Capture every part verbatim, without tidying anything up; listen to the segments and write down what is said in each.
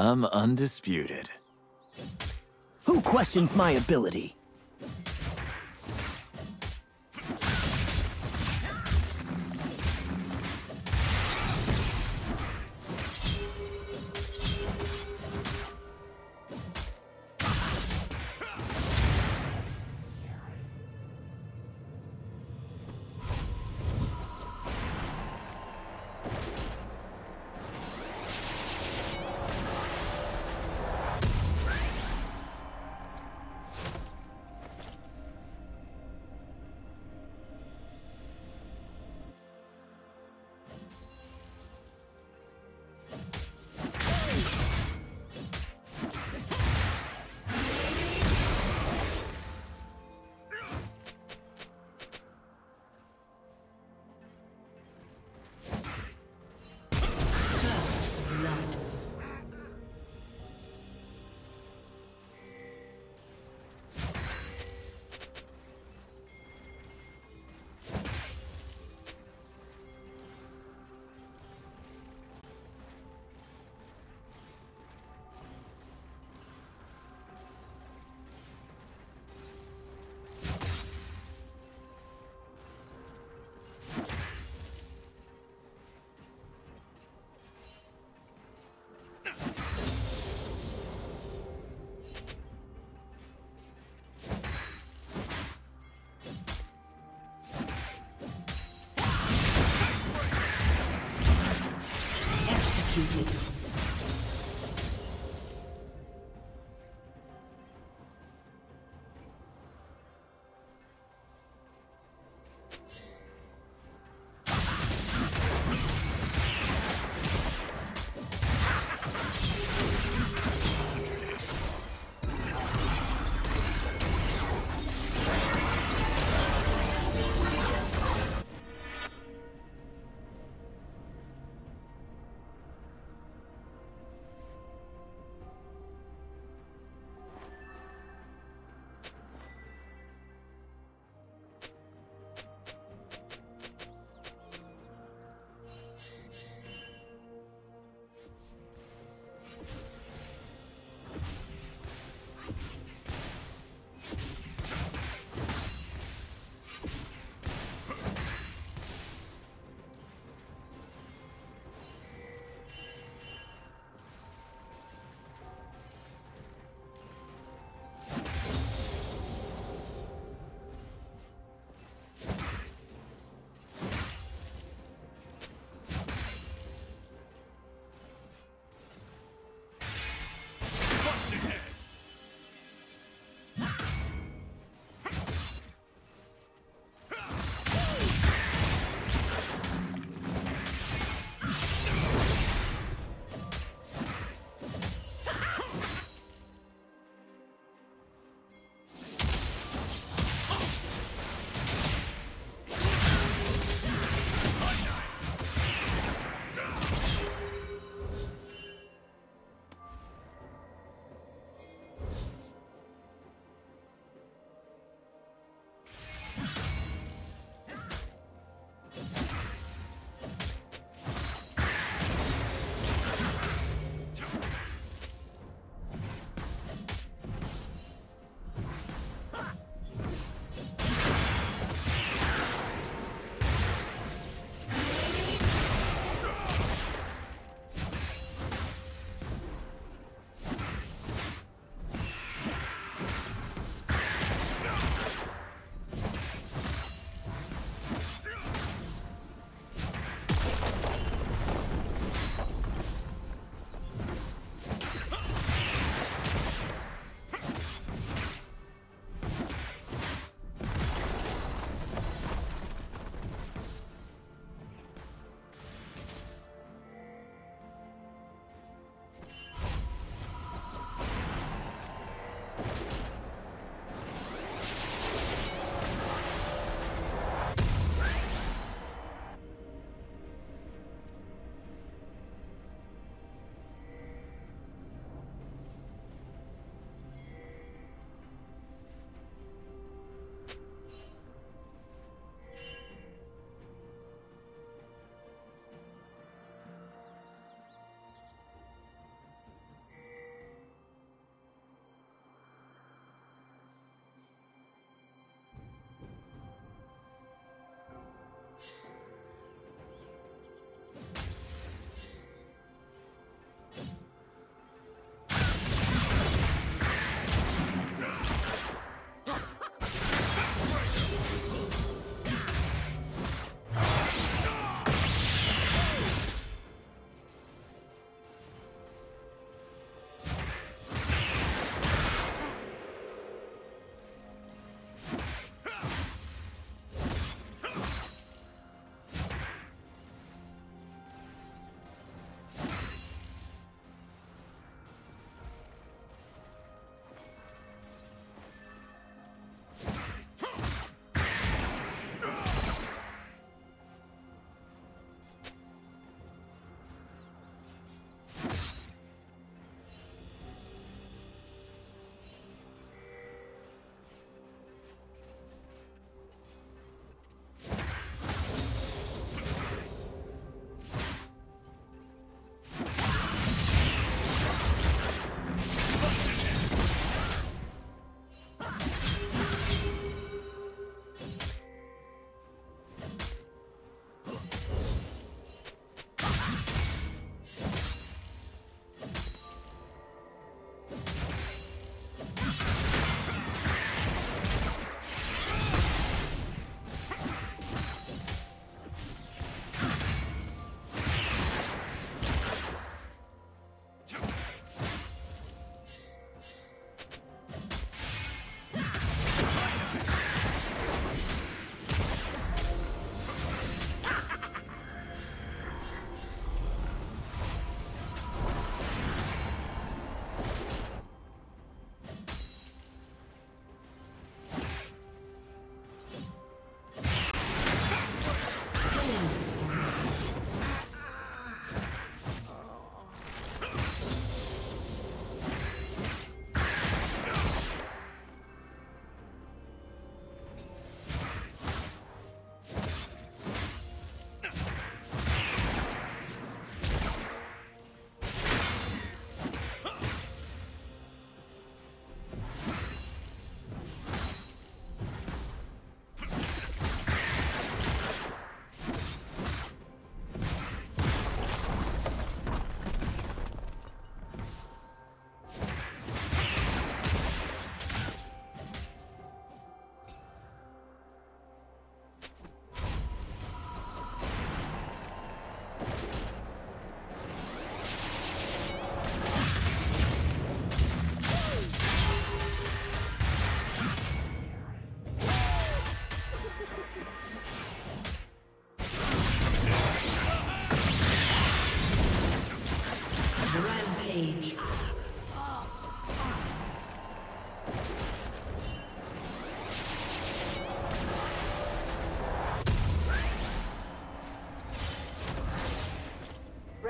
I'm undisputed. Who questions my ability?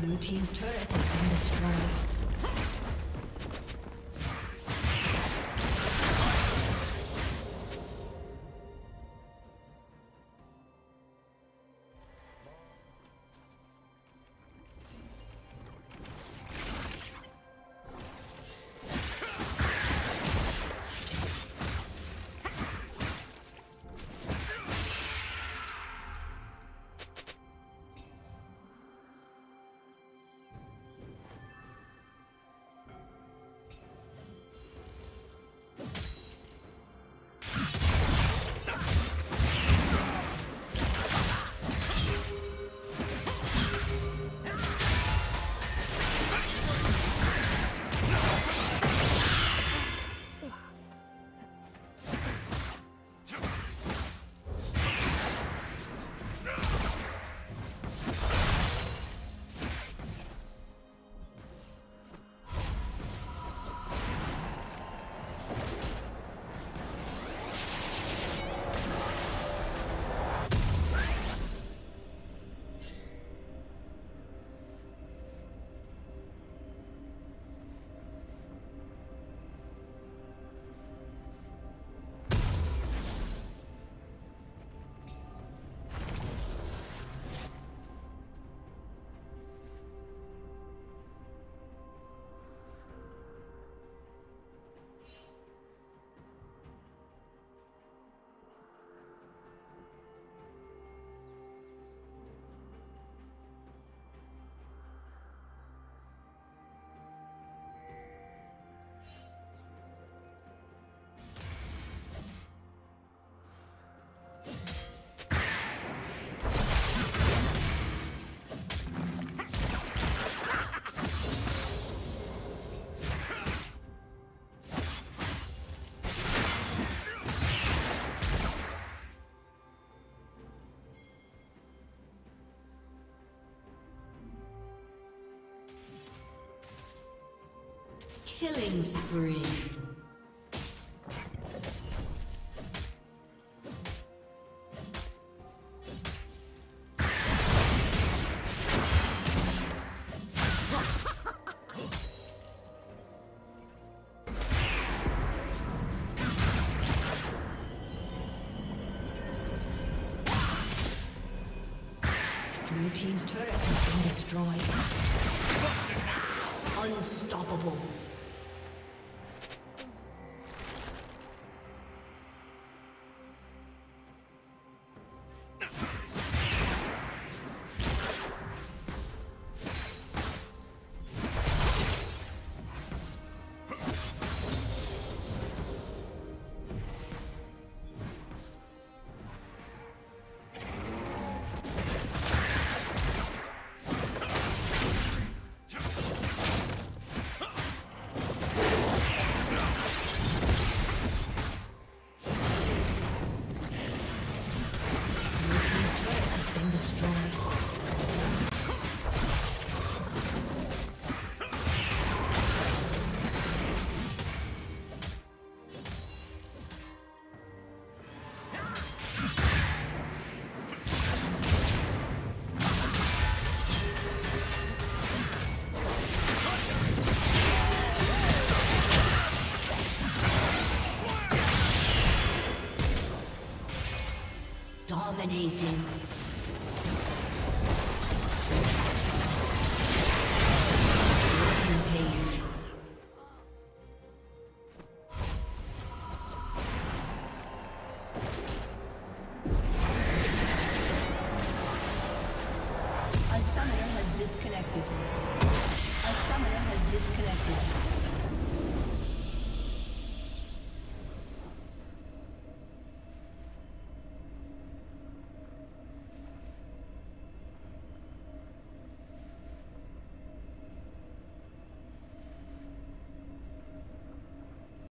Blue team's turret has been destroyed. Killing spree. Blue team's turret has been destroyed. Unstoppable. Dominating. A summoner has disconnected. A summoner has disconnected.